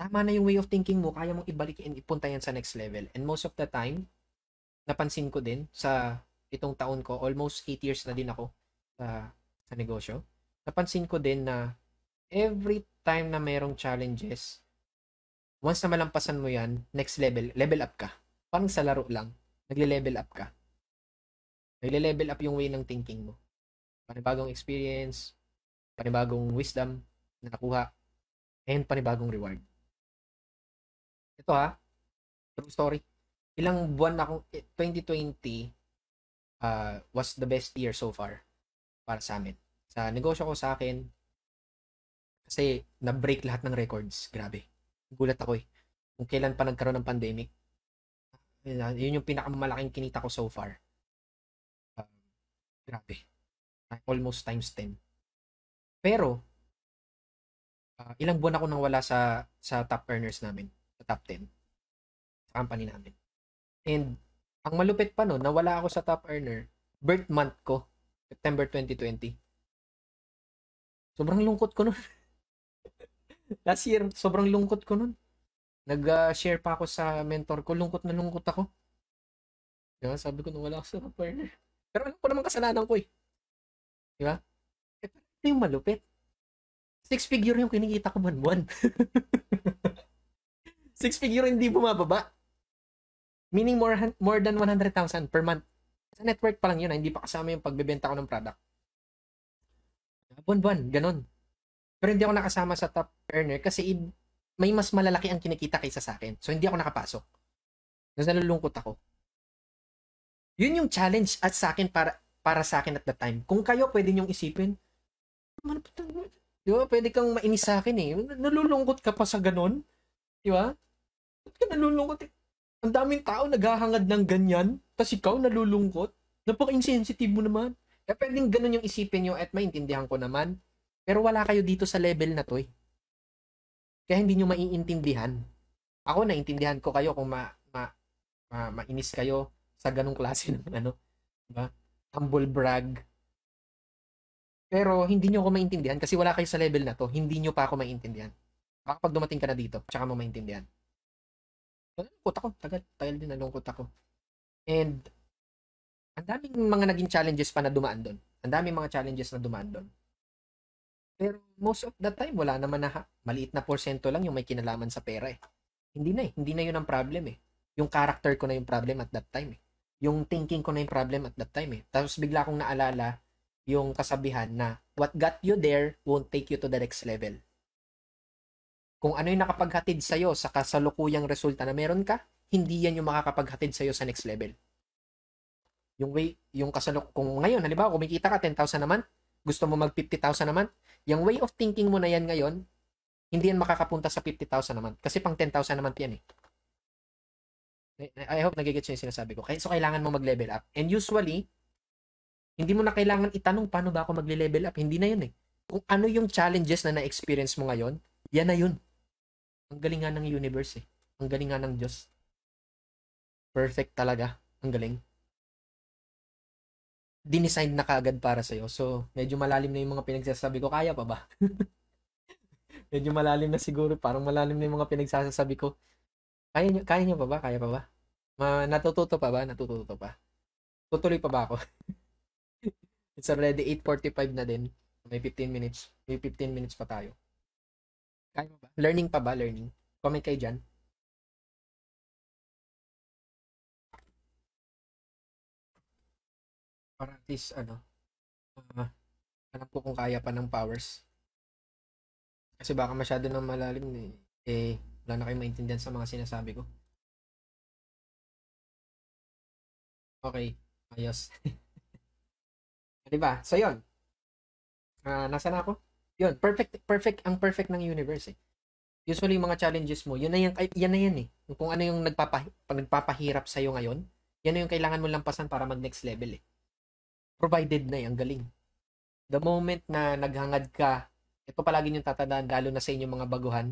Tama na yung way of thinking mo, kaya mong ibalik and ipunta yan sa next level. And most of the time, napansin ko din sa itong taon ko, almost eight years na din ako sa, sa negosyo, napansin ko din na every time na mayroong challenges, once na malampasan mo yan, next level, level up ka. Parang sa laro lang, nagle-level up ka. Nagle-level up yung way ng thinking mo. Panibagong experience, panibagong wisdom na nakuha, and panibagong reward. Ito ha, true story. Ilang buwan akong, twenty twenty uh, was the best year so far para sa amin. Sa negosyo ko sa akin, kasi na-break lahat ng records. Grabe. Gulat ako eh. Kung kailan pa nagkaroon ng pandemic, yun yung pinakamalaking kinita ko so far. Uh, grabe. Almost times ten. Pero, uh, ilang buwan ako nang wala sa, sa top earners namin. Sa top ten. Sa company namin. And, ang malupit pa no, nawala ako sa top earner, birth month ko. September twenty twenty. Sobrang lungkot ko nun. Last year, sobrang lungkot ko nun. Nag-share pa ako sa mentor ko. Lungkot na lungkot ako. Diba? Sabi ko, nawala ako sa partner. Pero alam ko naman kasalanan ko eh. Diba? E, ito yung malupit. Six figure yung kinikita ko buwan-buwan. Six figure hindi bumababa. Meaning more, more than one hundred thousand per month. Sa network pa lang yun, hindi pa kasama yung pagbebenta ko ng product. Buwan-buwan, ganun. Pero hindi ako nakasama sa top earner kasi may mas malalaki ang kinikita kaysa sa akin. So, hindi ako nakapasok. Mas nalulungkot ako. Yun yung challenge at sa akin para, para sa akin at the time. Kung kayo, pwede niyong isipin, di ba, pwede kang mainis sa akin eh. Nalulungkot ka pa sa ganun. Di ba? Ba't ka nalulungkot eh? Ang daming tao naghahangad ng ganyan, tapos ikaw nalulungkot. Napaka-insensitive mo naman. Eh, pwedeng ganun yung isipin nyo at maintindihan ko naman. Pero wala kayo dito sa level na to eh. Kaya hindi nyo maiintindihan. Ako, naintindihan ko kayo kung ma, ma, ma, mainis kayo sa ganung klase ng ano. Diba? Humble brag. Pero hindi nyo ako maintindihan kasi wala kayo sa level na to. Hindi nyo pa ako maintindihan. Baka pag dumating ka na dito, tsaka mo maintindihan. Nalungkot ako. Tagal, tagal din nalungkot ako. And, ang daming mga naging challenges pa na dumaan doon. Ang daming mga challenges na dumaan doon. Pero most of the time, wala naman na, ha? Maliit na porsyento lang yung may kinalaman sa pera eh. Hindi na eh. Hindi na yun ang problem eh. Yung character ko na yung problem at that time eh. Yung thinking ko na yung problem at that time eh. Tapos bigla kong naalala yung kasabihan na what got you there won't take you to the next level. Kung ano yung nakapaghatid sa'yo sa kasalukuyang resulta na meron ka, hindi yan yung makakapaghatid sa'yo sa next level. Yung way, yung kasaluk... Kung ngayon, halimbawa, kumikita ka ten thousand naman, gusto mo mag fifty thousand naman, yung way of thinking mo na yan ngayon, hindi yan makakapunta sa fifty thousand naman. Kasi pang ten thousand naman yan eh. I hope nagigets yung sinasabi ko. So, kailangan mo mag-level up. And usually, hindi mo na kailangan itanong paano ba ako mag-level up. Hindi na yun eh. Kung ano yung challenges na na-experience mo ngayon, yan na yun. Ang galing nga ng universe eh. Ang galing nga ng Diyos. Perfect talaga. Ang galing. Dinesign na kaagad para sa'yo. So, medyo malalim na yung mga pinagsasabi ko. Kaya pa ba? Medyo malalim na siguro. Parang malalim na yung mga pinagsasabi ko. Kaya nyo, kaya nyo pa ba? Kaya pa ba? Ma, natututo pa ba? Natututo pa. Tutuloy pa ba ako? It's already eight forty-five na din. May fifteen minutes. May fifteen minutes pa tayo. Kaya mo ba? Learning pa ba? Learning? Comment kayo dyan. Para at least, ano, uh, alam ko kung kaya pa ng powers. Kasi baka masyado nang malalim eh. Eh, wala na kayong maintindihan sa mga sinasabi ko. Okay. Ayos. Diba? So, yun. Uh, nasa na ako? Yun. Perfect. Perfect. Ang perfect ng universe eh. Usually, mga challenges mo, yun na yan, ay, yan, na yan eh. Kung ano yung nagpapah nagpapahirap sa'yo ngayon, yan na yung kailangan mo lampasan para mag-next level eh. Provided na eh. Ang galing. The moment na naghangad ka, ito palagi yung tatandaan, lalo na sa inyong mga baguhan,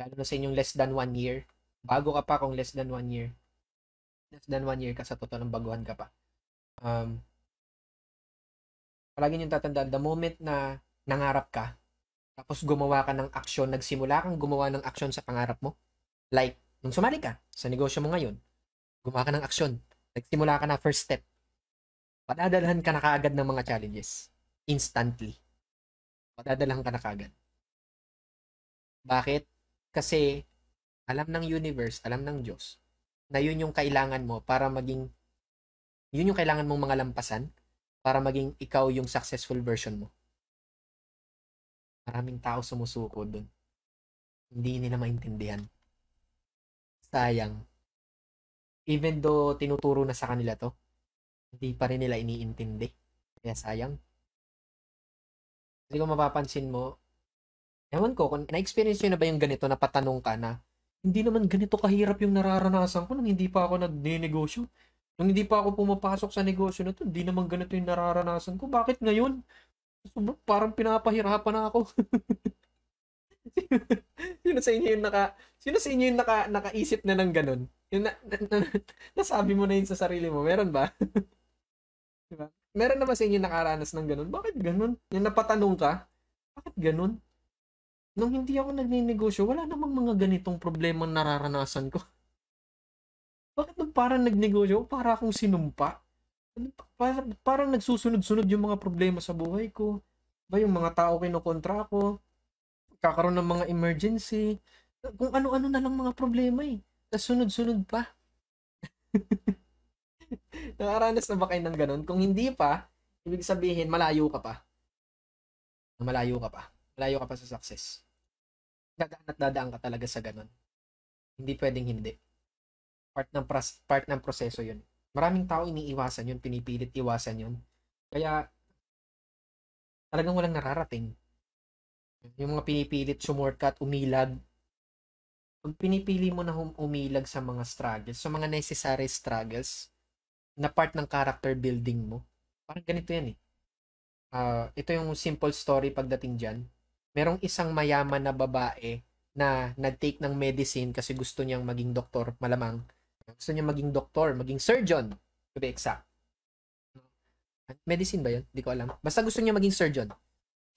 lalo na sa inyong less than one year. Bago ka pa kung less than one year. Less than one year ka sa totoo ng baguhan ka pa. Um, palagi yung tatandaan, the moment na nangarap ka, tapos gumawa ka ng aksyon, nagsimula kang gumawa ng aksyon sa pangarap mo. Like, nung sumali ka sa negosyo mo ngayon, gumawa ka ng aksyon, nagsimula ka na first step. Padadalahan ka na kaagad ng mga challenges. Instantly. Padadalahan ka na kaagad. Bakit? Kasi alam ng universe, alam ng Diyos na yun yung kailangan mo para maging, yun yung kailangan mong mga lampasan para maging ikaw yung successful version mo. Maraming tao sumusuko dun. Hindi nila maintindihan. Sayang. Even though tinuturo na sa kanila to, hindi pa rin nila iniintindi. Kaya sayang. Kasi kung mapapansin mo, ewan ko, kung na-experience nyo na ba yung ganito na patanong ka na, hindi naman ganito kahirap yung nararanasan ko nung hindi pa ako nag-negosyo. Nung hindi pa ako pumapasok sa negosyo na to, hindi naman ganito yung nararanasan ko. Bakit ngayon? Sobrang parang pinapahirapan na ako. Sino sa inyo yung naka Sino sa inyo yung naka, nakaisip na ng ganun? Yung na, na, na, nasabi mo na yun sa sarili mo. Meron ba? Diba? Meron na ba sa inyo nakaranas ng ganun? Bakit ganun? Yung napatanong ka, bakit ganun? Nung hindi ako nagninegosyo, wala namang mga ganitong problema nararanasan ko. Bakit nung parang nagnegosyo, para akong sinumpa? Parang, parang nagsusunod-sunod yung mga problema sa buhay ko. Ba, yung mga tao kinukontra ko. Kakaroon ng mga emergency. Kung ano-ano na lang mga problema eh. Nasunod-sunod pa. Nakaranas na ba kayo ng ganun? Kung hindi pa, ibig sabihin, malayo ka pa. Malayo ka pa. Malayo ka pa sa success. Dadaan at dadaan ka talaga sa ganun. Hindi pwedeng hindi. Part ng, part ng proseso yun. Maraming tao iniiwasan yun, pinipilit iwasan yun. Kaya, talagang walang nararating. Yung mga pinipilit, sumorkat, umilag. Pag pinipili mo na umilag sa mga struggles, sa mga necessary struggles, na part ng character building mo, parang ganito yan eh. Uh, ito yung simple story pagdating dyan. Merong isang mayaman na babae na nag-take ng medicine kasi gusto niyang maging doktor, malamang. Gusto niya maging doktor, maging surgeon, to be exact. Medicine ba yun? Hindi ko alam. Basta gusto niya maging surgeon.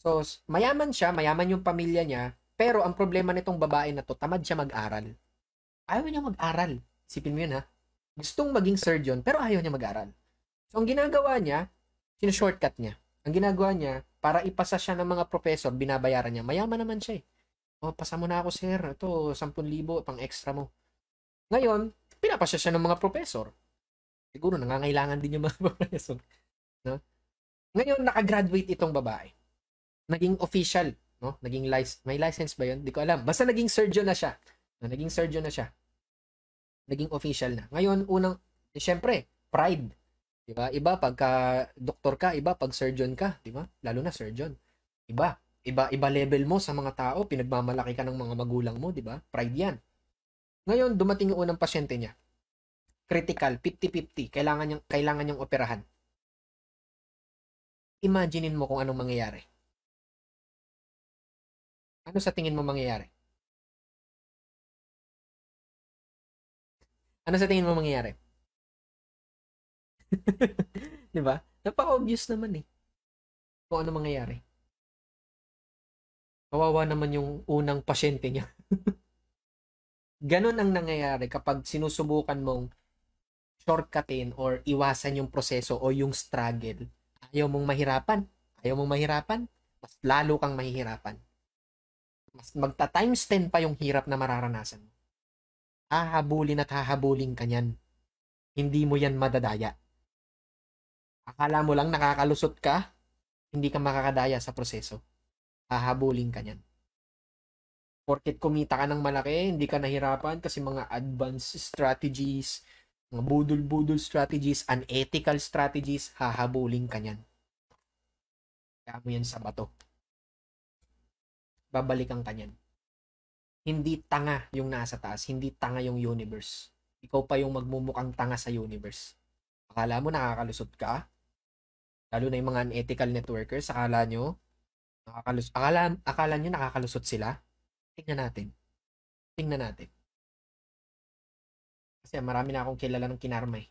So, mayaman siya, mayaman yung pamilya niya, pero ang problema nitong babae na to, tamad siya mag-aral. Ayaw niya mag-aral. Isipin mo yun ha. Gustong maging surgeon, pero ayaw niya mag-aral. So, ang ginagawa niya, sino-shortcut niya. Ang ginagawa niya, Para ipasa siya ng mga professor, binabayaran niya. Mayaman naman siya eh. O, pasa mo na ako, sir. Ito, ten thousand pang extra mo. Ngayon, pinapasya siya ng mga professor. Siguro, nangangailangan din yung mga professor. No? Ngayon, nakagraduate itong babae. Naging official. No? Naging license. May license ba yun? Hindi ko alam. Basta naging surgeon na siya. No? Naging surgeon na siya. Naging official na. Ngayon, unang, eh, syempre, pride. Diba? Iba pagka doktor ka, iba pag surgeon ka, diba? Lalo na surgeon. Iba. Iba iba level mo sa mga tao, pinagmamalaki ka ng mga magulang mo, diba? Pride yan. Ngayon, dumating yung unang pasyente niya. Critical, fifty fifty. Kailangan niyang, kailangan niyang operahan. Imaginin mo kung anong mangyayari. Ano sa tingin mo mangyayari? Ano sa tingin mo mangyayari? Diba? Napaka-obvious naman eh. Kung ano mangyayari. Kawawa naman yung unang pasyente niya. Ganon ang nangyayari kapag sinusubukan mong shortcutin or iwasan yung proseso o yung struggle. Ayaw mong mahirapan. Ayaw mong mahirapan. Mas lalo kang mahihirapan. Mas magta-times ten pa yung hirap na mararanasan mo. Hahabulin at hahabulin ka niyan. Hindi mo yan madadaya. Akala mo lang nakakalusot ka, hindi ka makakadaya sa proseso. Hahabulin ka niyan. Porket kumita ka ng malaki, hindi ka nahirapan kasi mga advanced strategies, mga budol-budol strategies, unethical strategies, hahabulin ka niyan. Kaya mo yan sa bato. Babalikan ka niyan. Hindi tanga yung nasa taas, hindi tanga yung universe. Ikaw pa yung magmumukhang tanga sa universe. Akala mo nakakalusot ka? Lalo na yung mga unethical networkers, akala nyo, Nakakalus akala, akala nyo nakakalusot sila? Tingnan natin. Tingnan natin. Kasi marami na akong kilala ng kinarma eh.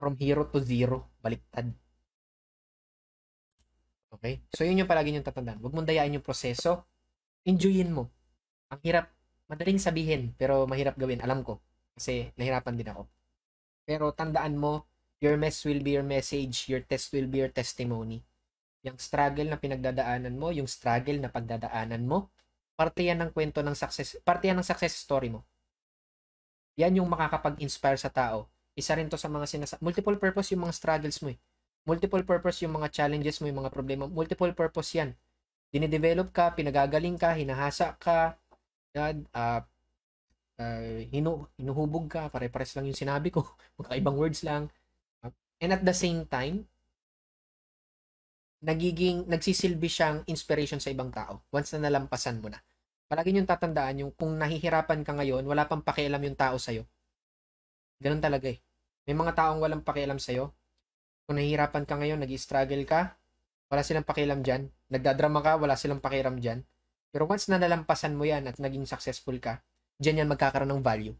From hero to zero. Baliktad. Okay? So yun yung palagi nyo tatandaan. Huwag mong dayain yung proseso. Enjoyin mo. Ang hirap. Madaling sabihin pero mahirap gawin. Alam ko. Kasi nahirapan din ako. Pero tandaan mo, your mess will be your message. Your test will be your testimony. Yung struggle na pinagdadaanan mo, yung struggle na pagdadaanan mo, parte yan ng kwento ng success, parte yan ng success story mo. Yan yung makakapag-inspire sa tao. Isa rin to sa mga sinasa... Multiple purpose yung mga struggles mo eh. Multiple purpose yung mga challenges mo, yung mga problema. Multiple purpose yan. Dinidevelop ka, pinagagaling ka, hinahasa ka, God, uh, uh, hinu hinuhubog ka, pare-pares lang yung sinabi ko. Magkaibang words lang. And at the same time, nagiging, nagsisilbi siyang inspiration sa ibang tao once na nalampasan mo na. Palagi niyong tatandaan yung kung nahihirapan ka ngayon, wala pang pakialam yung tao sa'yo. Ganun talaga eh. May mga taong walang pakialam sa'yo. Kung nahihirapan ka ngayon, nag-struggle ka, wala silang pakialam dyan. Nagdadrama ka, wala silang pakialam dyan. Pero once na nalampasan mo yan at naging successful ka, dyan yan magkakaroon ng value.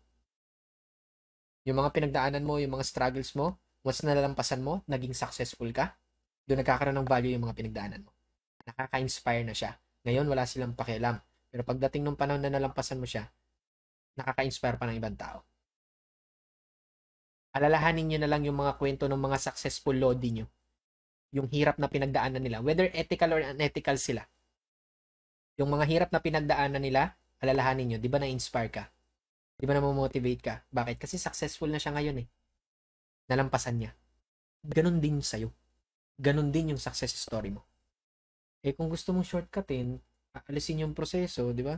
Yung mga pinagdaanan mo, yung mga struggles mo, once na nalampasan mo, naging successful ka, doon nagkakaroon ng value yung mga pinagdaanan mo. Nakaka-inspire na siya. Ngayon, wala silang pakialam. Pero pagdating ng panahon na nalampasan mo siya, nakaka-inspire pa ng ibang tao. Alalahanin nyo na lang yung mga kwento ng mga successful lodi nyo. Yung hirap na pinagdaanan nila. Whether ethical or unethical sila. Yung mga hirap na pinagdaanan nila, alalahanin nyo. Di ba na-inspire ka? Di ba na-motivate ka? Bakit? Kasi successful na siya ngayon eh. Nalampasan niya. Ganun din sa'yo. Ganon din yung success story mo. Eh kung gusto mong shortcutin, aalisin yung proseso, di ba?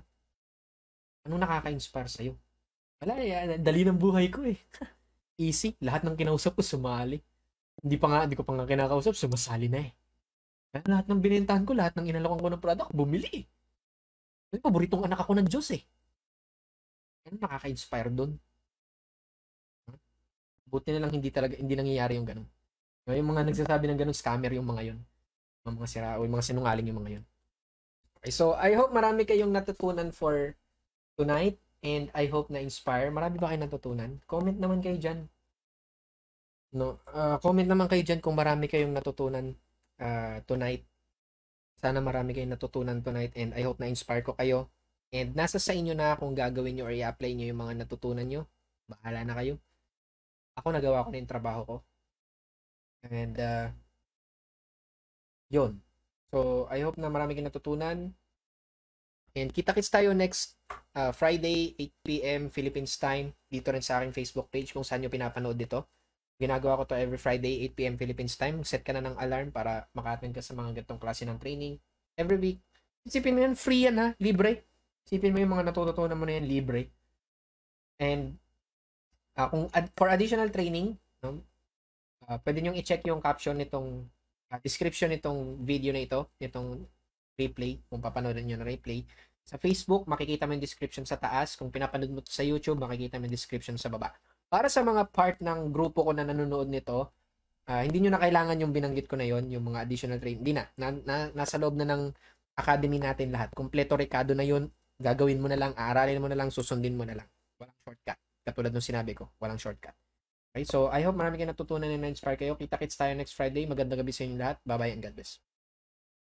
Anong nakaka-inspire sa'yo? Wala eh, dali ng buhay ko eh. Easy, lahat ng kinausap ko sumali. Hindi pa nga, hindi ko pa nga kinakausap, sumasali na eh. Lahat ng binentahan ko, lahat ng inalakan ko ng product, bumili eh. May paboritong anak ako ng Diyos eh. Anong nakaka-inspire doon? Buti na lang hindi talaga, hindi nangyayari yung ganun. Yung mga nagsasabi ng ganun, scammer yung mga yun. Mga mga sira, o yung mga sinungaling yung mga yun. Okay, so I hope marami kayong natutunan for tonight. And I hope na-inspire. Marami ba kayong natutunan? Comment naman kayo dyan. No, uh, comment naman kayo dyan kung marami kayong natutunan uh, tonight. Sana marami kayong natutunan tonight. And I hope na-inspire ko kayo. And nasa sa inyo na kung gagawin nyo or i-apply nyo yung mga natutunan nyo. Bahala na kayo. Ako nagawa ko na yung trabaho ko. And uh, Yun. So, I hope na marami kayong natutunan. And kita-kits tayo next uh, Friday, eight p m Philippines time. Dito rin sa aking Facebook page kung saan nyo pinapanood dito. Ginagawa ko to every Friday, eight p m Philippines time. Set ka na ng alarm para maka-attend ka sa mga ganitong klase ng training. Every week. Isipin mo yan, free yan ha, libre. Isipin mo yung mga natututunan mo na yan, libre. And uh, kung ad for additional training, no, uh, pwede nyo i-check yung caption nitong Uh, description nitong video na ito, nitong replay, kung papanoodin nyo na replay. Sa Facebook, makikita mo yung description sa taas. Kung pinapanood mo sa YouTube, makikita mo yung description sa baba. Para sa mga part ng grupo ko na nanonood nito, uh, hindi nyo na kailangan yung binanggit ko na yon, yung mga additional training. Hindi na, na, na, nasa loob na ng academy natin lahat. Kompleto rekado na yon. Gagawin mo na lang, aaralin mo na lang, susundin mo na lang. Walang shortcut. Katulad nung sinabi ko, walang shortcut. Okay, so I hope marami kayo natutunan and na-inspire kayo. Kita-kits tayo next Friday. Magandang gabi sa inyo lahat. Bye-bye and God bless.